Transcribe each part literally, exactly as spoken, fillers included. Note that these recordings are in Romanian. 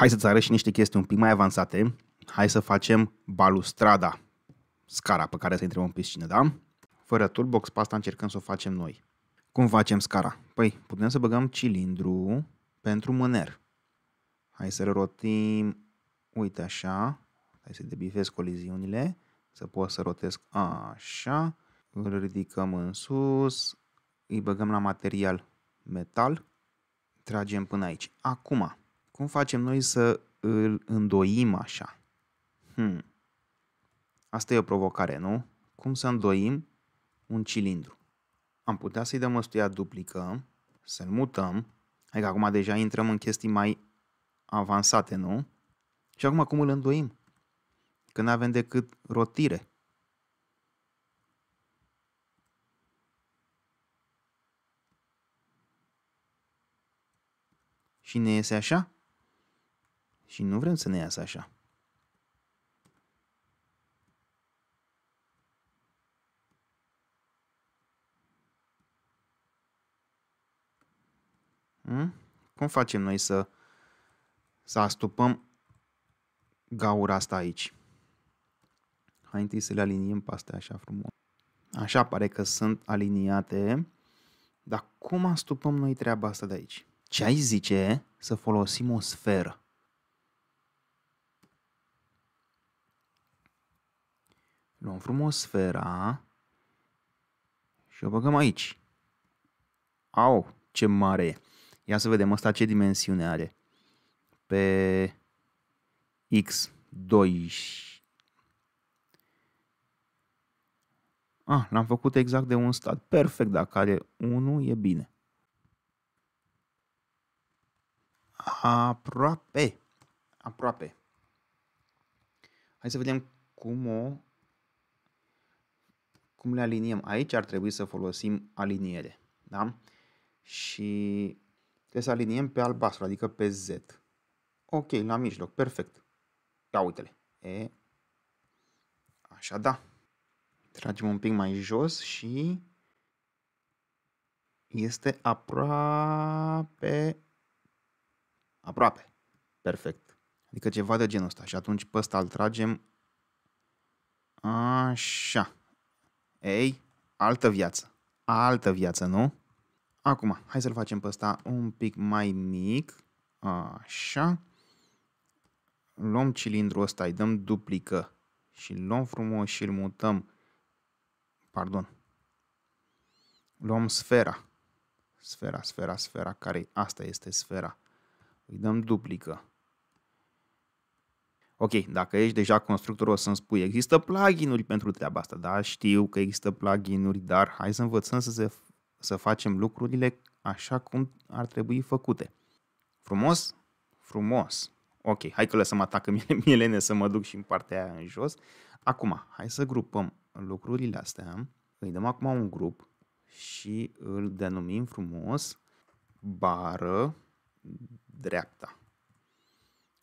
Hai să-ți arăt și niște chestii un pic mai avansate. Hai să facem balustrada, scara pe care să intrăm în piscină, da? Fără toolbox, pe asta încercăm să o facem noi. Cum facem scara? Păi, putem să băgăm cilindru pentru mâner. Hai să rotim, uite așa, hai să debifez coliziunile, să pot să rotesc așa, îl ridicăm în sus, îi băgăm la material metal, tragem până aici. Acum, cum facem noi să îl îndoim așa? Hmm. Asta e o provocare, nu? Cum să îndoim un cilindru? Am putea să-i dăm ăstuia duplică, să-l mutăm, adică acum deja intrăm în chestii mai avansate, nu? Și acum cum îl îndoim? Că nu avem decât rotire. Și ne iese așa? Și nu vrem să ne iasă așa. Hmm? Cum facem noi să, să astupăm gaura asta aici? Hai întâi să le aliniem pe astea așa frumos. Așa pare că sunt aliniate. Dar cum astupăm noi treaba asta de aici? Ce ai zice să folosim o sferă? Luăm frumos sfera și o băgăm aici. Au, ce mare e! Ia să vedem asta ce dimensiune are. Pe ics doi. Ah, l-am făcut exact de un stat. Perfect, dacă are unu e bine. Aproape. Aproape. Hai să vedem cum o... Cum le aliniem? Aici ar trebui să folosim aliniere. Da? Și trebuie să aliniem pe albastru, adică pe Z. Ok, la mijloc, perfect. Ia uite-le. E... Așa da. Tragem un pic mai jos și este aproape. Aproape. Perfect. Adică ceva de genul ăsta. Și atunci pe ăsta îl tragem așa. Ei, altă viață. Altă viață, nu? Acum, hai să-l facem pe ăsta un pic mai mic. Așa. Luăm cilindrul ăsta, îi dăm duplică și luăm frumos și îl mutăm. Pardon. Luăm sfera. Sfera, sfera, sfera, care asta este sfera. Îi dăm duplică. Ok, dacă ești deja constructor o să-mi spui, există plugin-uri pentru treaba asta, da? Știu că există plugin-uri, dar hai să învățăm să, se, să facem lucrurile așa cum ar trebui făcute. Frumos? Frumos. Ok, hai că lăsăm atacă mielene să mă duc și în partea aia în jos. Acum, hai să grupăm lucrurile astea. Îi dăm acum un grup și îl denumim frumos bară dreapta.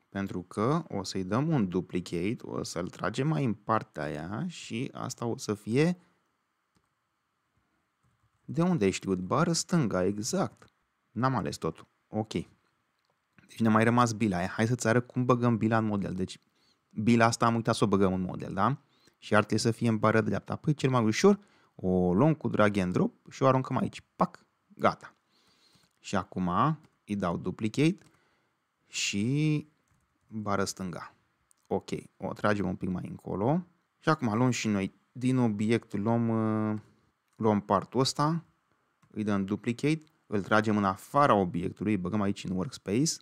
Pentru că o să-i dăm un duplicate, o să-l tragem mai în partea aia și asta o să fie... De unde ai știut? Bară stânga, exact. N-am ales totul. Ok. Deci ne-a mai rămas bila aia. Hai să-ți arăt cum băgăm bila în model. Deci bila asta am uitat să o băgăm în model, da? Și ar trebui să fie în bară dreapta. Păi cel mai ușor, o luăm cu drag and drop și o aruncăm aici. Pac! Gata. Și acum îi dau duplicate și... bară stânga. Ok, o tragem un pic mai încolo. Și acum luăm și noi din obiect, luăm, luăm partul ăsta, îi dăm duplicate, îl tragem în afara obiectului, îi băgăm aici în workspace.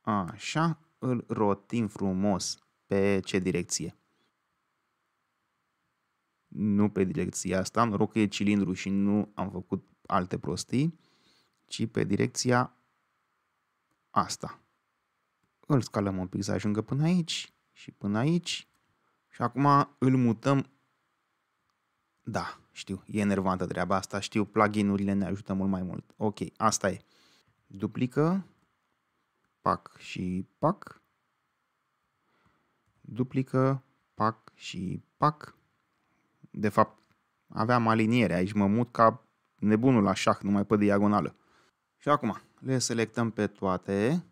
Așa, îl rotim frumos. Pe ce direcție? Nu pe direcția asta, noroc că e cilindru și nu am făcut alte prostii, ci pe direcția asta. Îl scalăm un pic să ajungă până aici și până aici. Și acum îl mutăm. Da, știu, e enervantă treaba asta. Știu, plugin-urile ne ajută mult mai mult. Ok, asta e. Duplică. Pac și pac. Duplică. Pac și pac. De fapt, aveam aliniere. Aici mă mut ca nebunul la șah, numai pe diagonală. Și acum le selectăm pe toate.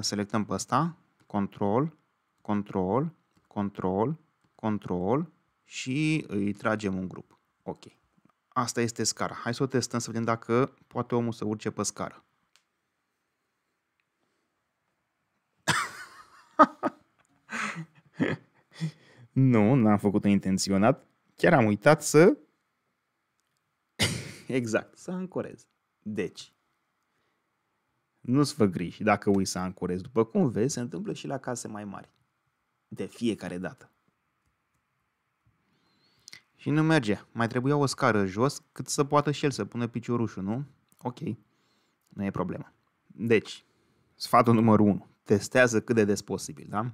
selectăm pe ăsta, control, control, control, control și îi tragem un grup. Ok. Asta este scara. Hai să o testăm să vedem dacă poate omul să urce pe scară. Nu, n-am făcut-o intenționat. Chiar am uitat să... exact, să ancorez. Deci, nu-ți fă griji dacă ui să ancorezi. După cum vezi, se întâmplă și la case mai mari. De fiecare dată. Și nu merge. Mai trebuia o scară jos cât să poată și el să pună piciorușul, nu? Ok. Nu e problemă. Deci, sfatul numărul unu. Testează cât de des posibil, da?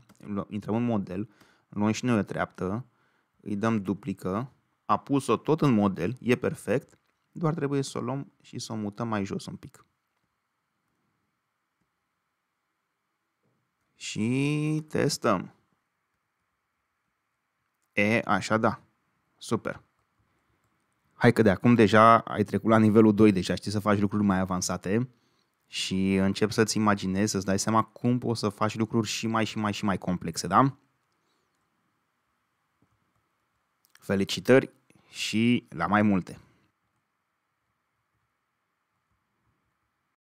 Intrăm în model, luăm și noi o treaptă, îi dăm duplică, a pus-o tot în model, e perfect, doar trebuie să o luăm și să o mutăm mai jos un pic. Și testăm. E, așa da. Super. Hai că de acum deja ai trecut la nivelul doi, deja știi să faci lucruri mai avansate și începi să-ți imaginezi, să-ți dai seama cum poți să faci lucruri și mai și mai și mai complexe, da? Felicitări și la mai multe!